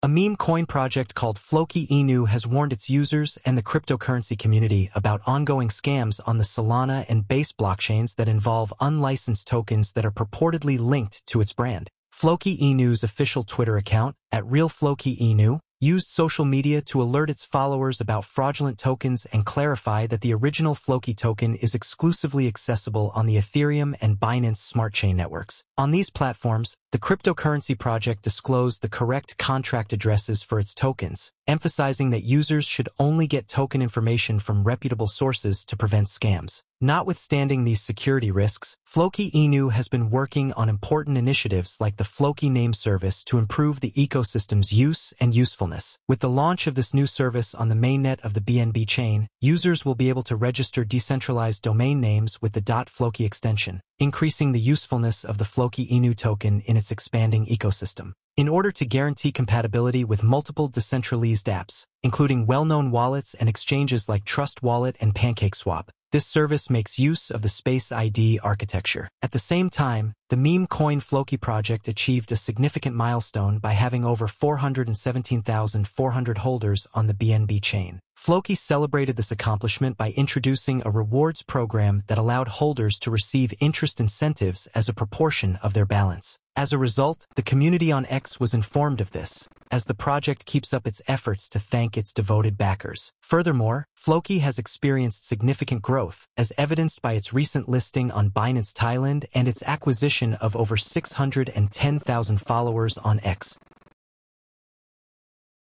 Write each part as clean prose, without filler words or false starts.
A meme coin project called Floki Inu has warned its users and the cryptocurrency community about ongoing scams on the Solana and Base blockchains that involve unlicensed tokens that are purportedly linked to its brand. Floki Inu's official Twitter account, @RealFlokiInu, used social media to alert its followers about fraudulent tokens and clarify that the original Floki token is exclusively accessible on the Ethereum and Binance smart chain networks. On these platforms, the cryptocurrency project disclosed the correct contract addresses for its tokens, emphasizing that users should only get token information from reputable sources to prevent scams. Notwithstanding these security risks, Floki Inu has been working on important initiatives like the Floki Name Service to improve the ecosystem's use and usefulness. With the launch of this new service on the mainnet of the BNB chain, users will be able to register decentralized domain names with the .floki extension, increasing the usefulness of the Floki Inu token in its expanding ecosystem. In order to guarantee compatibility with multiple decentralized apps, including well-known wallets and exchanges like Trust Wallet and PancakeSwap, this service makes use of the Space ID architecture. At the same time, the meme coin Floki project achieved a significant milestone by having over 417,400 holders on the BNB chain. Floki celebrated this accomplishment by introducing a rewards program that allowed holders to receive interest incentives as a proportion of their balance. As a result, the community on X was informed of this, as the project keeps up its efforts to thank its devoted backers. Furthermore, Floki has experienced significant growth, as evidenced by its recent listing on Binance Thailand and its acquisition of over 610,000 followers on X.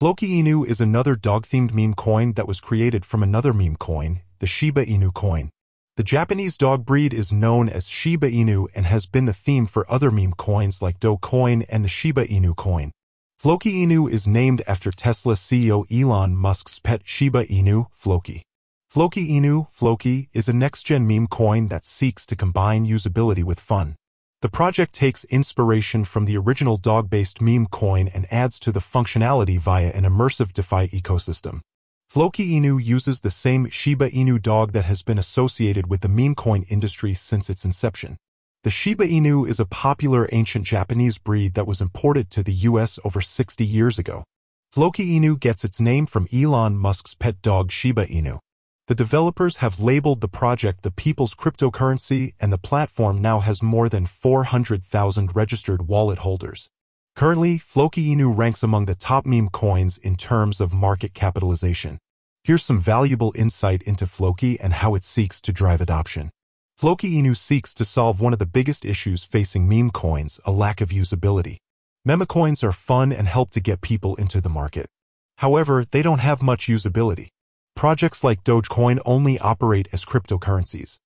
Floki Inu is another dog-themed meme coin that was created from another meme coin, the Shiba Inu coin. The Japanese dog breed is known as Shiba Inu and has been the theme for other meme coins like Dogecoin and the Shiba Inu coin. Floki Inu is named after Tesla CEO Elon Musk's pet Shiba Inu, Floki. Floki Inu, Floki, is a next-gen meme coin that seeks to combine usability with fun. The project takes inspiration from the original dog-based meme coin and adds to the functionality via an immersive DeFi ecosystem. Floki Inu uses the same Shiba Inu dog that has been associated with the meme coin industry since its inception. The Shiba Inu is a popular ancient Japanese breed that was imported to the US over 60 years ago. Floki Inu gets its name from Elon Musk's pet dog Shiba Inu. The developers have labeled the project the People's Cryptocurrency, and the platform now has more than 400,000 registered wallet holders. Currently, Floki Inu ranks among the top meme coins in terms of market capitalization. Here's some valuable insight into Floki and how it seeks to drive adoption. Floki Inu seeks to solve one of the biggest issues facing meme coins, a lack of usability. Meme coins are fun and help to get people into the market. However, they don't have much usability. Projects like Dogecoin only operate as cryptocurrencies.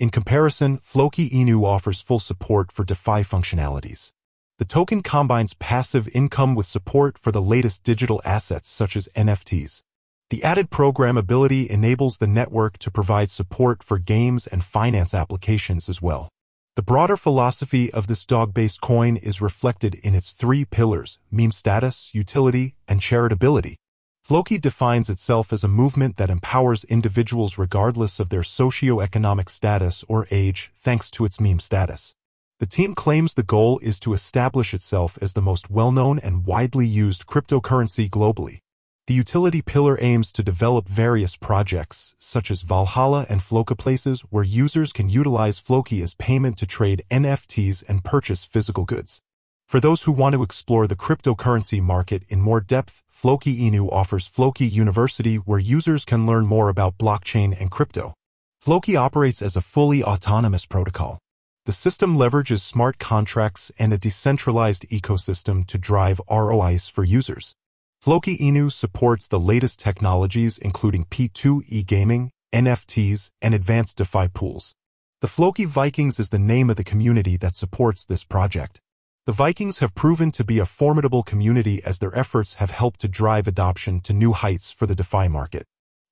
In comparison, Floki Inu offers full support for DeFi functionalities. The token combines passive income with support for the latest digital assets such as NFTs. The added programmability enables the network to provide support for games and finance applications as well. The broader philosophy of this dog-based coin is reflected in its three pillars: meme status, utility, and charitability. Floki defines itself as a movement that empowers individuals regardless of their socioeconomic status or age, thanks to its meme status. The team claims the goal is to establish itself as the most well-known and widely used cryptocurrency globally. The utility pillar aims to develop various projects, such as Valhalla and Floki Places, where users can utilize Floki as payment to trade NFTs and purchase physical goods. For those who want to explore the cryptocurrency market in more depth, Floki Inu offers Floki University, where users can learn more about blockchain and crypto. Floki operates as a fully autonomous protocol. The system leverages smart contracts and a decentralized ecosystem to drive ROIs for users. Floki Inu supports the latest technologies including P2E gaming, NFTs, and advanced DeFi pools. The Floki Vikings is the name of the community that supports this project. The Vikings have proven to be a formidable community as their efforts have helped to drive adoption to new heights for the DeFi market.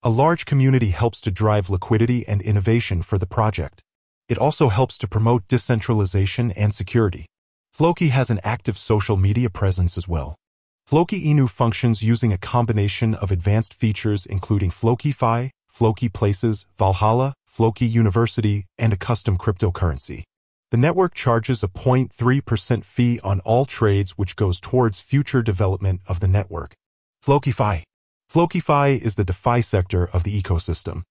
A large community helps to drive liquidity and innovation for the project. It also helps to promote decentralization and security. Floki has an active social media presence as well. Floki Inu functions using a combination of advanced features including FlokiFi, Floki Places, Valhalla, Floki University, and a custom cryptocurrency. The network charges a 0.3% fee on all trades, which goes towards future development of the network. FlokiFi. FlokiFi is the DeFi sector of the ecosystem.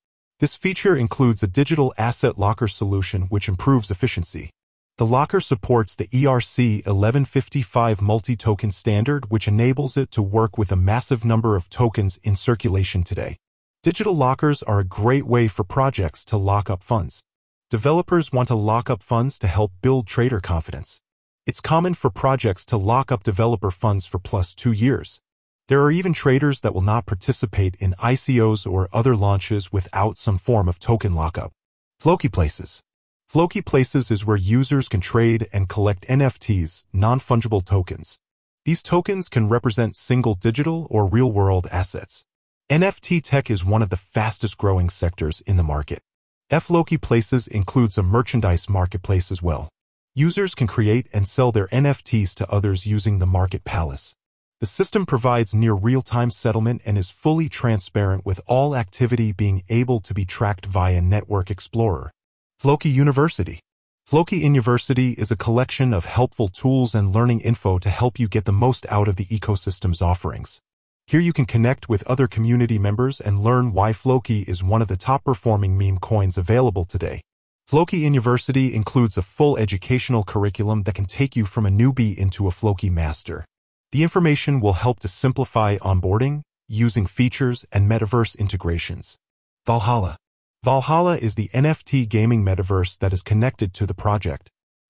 This feature includes a digital asset locker solution which improves efficiency. The locker supports the ERC-1155 multi-token standard, which enables it to work with a massive number of tokens in circulation today. Digital lockers are a great way for projects to lock up funds. Developers want to lock up funds to help build trader confidence. It's common for projects to lock up developer funds for +2 years. There are even traders that will not participate in ICOs or other launches without some form of token lockup. Floki Places. Floki Places is where users can trade and collect NFTs, non-fungible tokens. These tokens can represent single digital or real-world assets. NFT tech is one of the fastest-growing sectors in the market. Floki Places includes a merchandise marketplace as well. Users can create and sell their NFTs to others using the Market Palace. The system provides near real-time settlement and is fully transparent, with all activity being able to be tracked via Network Explorer. Floki University. Floki University is a collection of helpful tools and learning info to help you get the most out of the ecosystem's offerings. Here you can connect with other community members and learn why Floki is one of the top-performing meme coins available today. Floki University includes a full educational curriculum that can take you from a newbie into a Floki master. The information will help to simplify onboarding, using features and metaverse integrations. Valhalla. Valhalla is the NFT gaming metaverse that is connected to the project.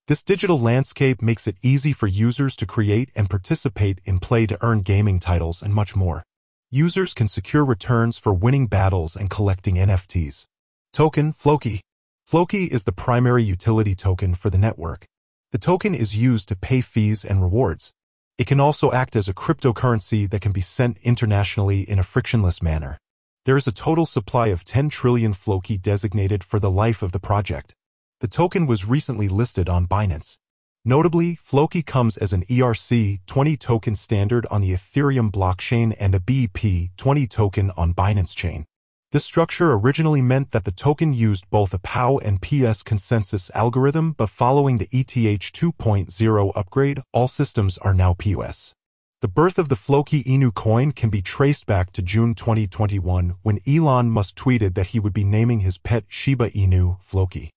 This digital landscape makes it easy for users to create and participate in play-to-earn gaming titles and much more. Users can secure returns for winning battles and collecting NFTs. Token Floki. Floki is the primary utility token for the network. The token is used to pay fees and rewards. It can also act as a cryptocurrency that can be sent internationally in a frictionless manner. There is a total supply of 10 trillion Floki designated for the life of the project. The token was recently listed on Binance. Notably, Floki comes as an ERC-20 token standard on the Ethereum blockchain and a BEP-20 token on Binance chain. This structure originally meant that the token used both a POW and PS consensus algorithm, but following the ETH 2.0 upgrade, all systems are now POS. The birth of the Floki Inu coin can be traced back to June 2021, when Elon Musk tweeted that he would be naming his pet Shiba Inu Floki.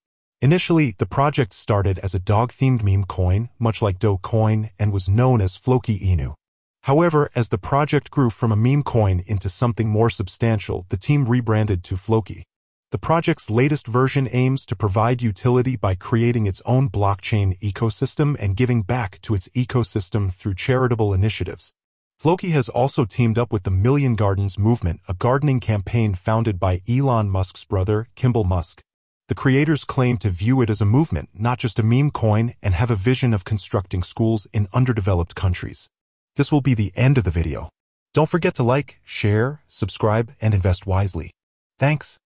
Initially, the project started as a dog-themed meme coin, much like Dogecoin, and was known as Floki Inu. However, as the project grew from a meme coin into something more substantial, the team rebranded to Floki. The project's latest version aims to provide utility by creating its own blockchain ecosystem and giving back to its ecosystem through charitable initiatives. Floki has also teamed up with the Million Gardens Movement, a gardening campaign founded by Elon Musk's brother, Kimbal Musk. The creators claim to view it as a movement, not just a meme coin, and have a vision of constructing schools in underdeveloped countries. This will be the end of the video. Don't forget to like, share, subscribe, and invest wisely. Thanks.